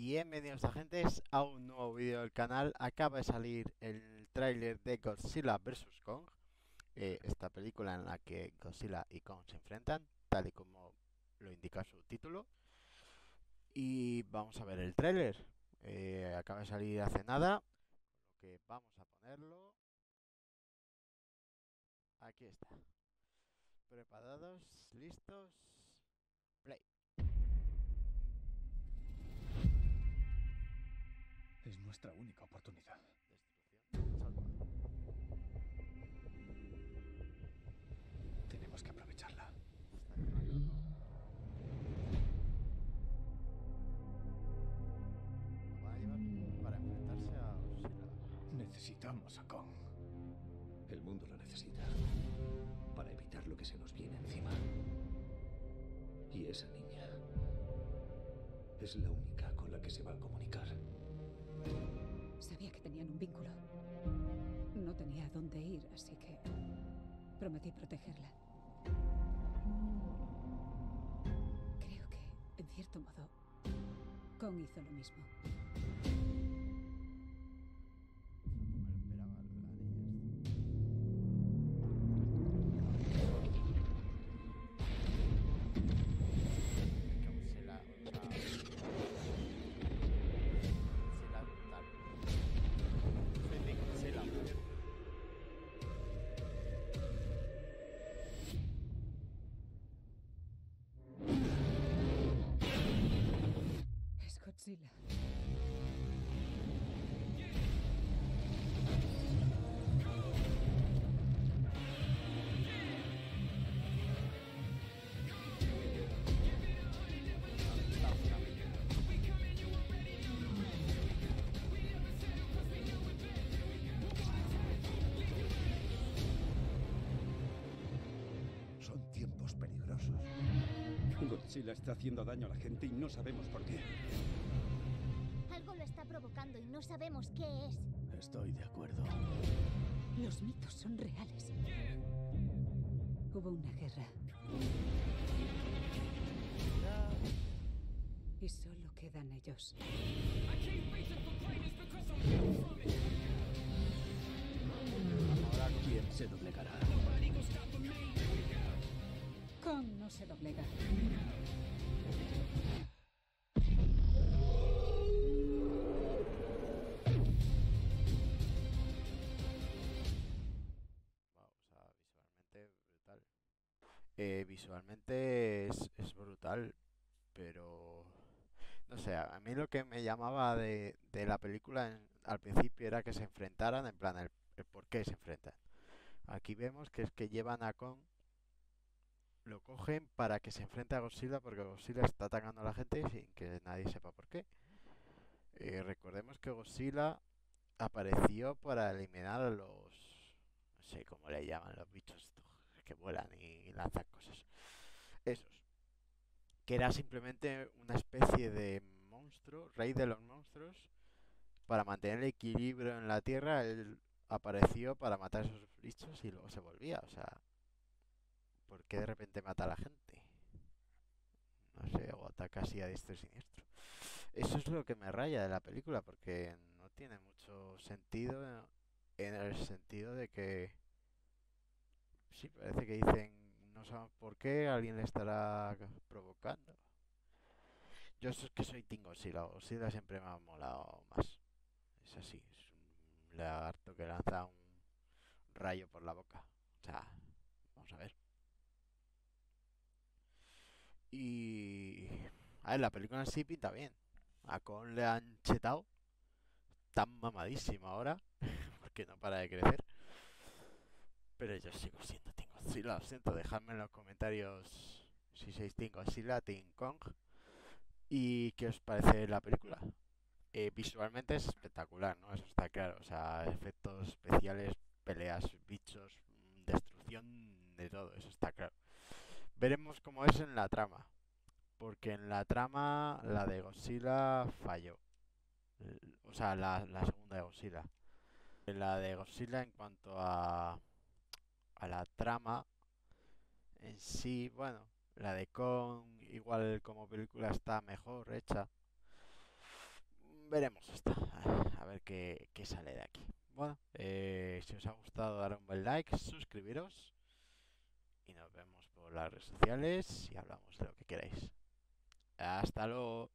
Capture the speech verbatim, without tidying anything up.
Bienvenidos agentes a un nuevo vídeo del canal. Acaba de salir el tráiler de Godzilla vs Kong, eh, esta película en la que Godzilla y Kong se enfrentan, tal y como lo indica su título. Y vamos a ver el tráiler. Eh, acaba de salir hace nada, con lo que vamos a ponerlo. Aquí está. Preparados, listos, play. Es nuestra única oportunidad. Destrucción, salva. Tenemos que aprovecharla. Está quemando. Lo va a llevar para enfrentarse a Godzilla. Necesitamos a Kong. El mundo lo necesita para evitar lo que se nos viene encima. Y esa niña es la única con la que se va a comunicar. Sabía que tenían un vínculo. No tenía a dónde ir, así que prometí protegerla. Creo que, en cierto modo, Kong hizo lo mismo. Godzilla. Son tiempos peligrosos. Godzilla está haciendo daño a la gente y no sabemos por qué. Algo lo está provocando y no sabemos qué es. Estoy de acuerdo. Los mitos son reales. Hubo una guerra. Y solo quedan ellos. ¿Quién se doblegará? Kong no se doblega. Brutal. Eh, visualmente es, es brutal, pero no sé, a mí lo que me llamaba de, de la película en, al principio era que se enfrentaran, en plan el, el por qué se enfrentan. Aquí vemos que es que llevan a Kong, lo cogen para que se enfrente a Godzilla porque Godzilla está atacando a la gente sin que nadie sepa por qué. Eh, recordemos que Godzilla apareció para eliminar a los... no sé cómo le llaman, los bichos estos que vuelan y lanzan cosas. Esos. Que era simplemente una especie de monstruo, rey de los monstruos. Para mantener el equilibrio en la Tierra, él apareció para matar a esos bichos y luego se volvía. O sea, ¿por qué de repente mata a la gente? No sé, o ataca así a diestro y siniestro. Eso es lo que me raya de la película, porque no tiene mucho sentido. En el sentido de que sí, parece que dicen no sabemos por qué, alguien le estará provocando. Yo es que soy Team Godzilla, Godzilla siempre me ha molado más. Es así, es un lagarto que lanza un rayo por la boca. O sea, vamos a ver. Y... a ver, la película en sí pinta bien. A Kong le han chetado. Tan mamadísimo ahora. Que no para de crecer, pero yo sigo siendo Team Godzilla. Lo siento, dejadme en los comentarios si sois Team Godzilla, Team Kong y qué os parece la película. Eh, visualmente es espectacular, ¿no? Eso está claro, o sea, efectos especiales, peleas, bichos, destrucción, de todo, eso está claro. Veremos cómo es en la trama, porque en la trama la de Godzilla falló, o sea, la, la segunda de Godzilla. La de Godzilla en cuanto a, a la trama en sí, bueno, la de Kong igual como película está mejor hecha, veremos esta. A ver qué, qué sale de aquí. Bueno, eh, si os ha gustado, dar un buen like, suscribiros y nos vemos por las redes sociales y hablamos de lo que queráis. Hasta luego.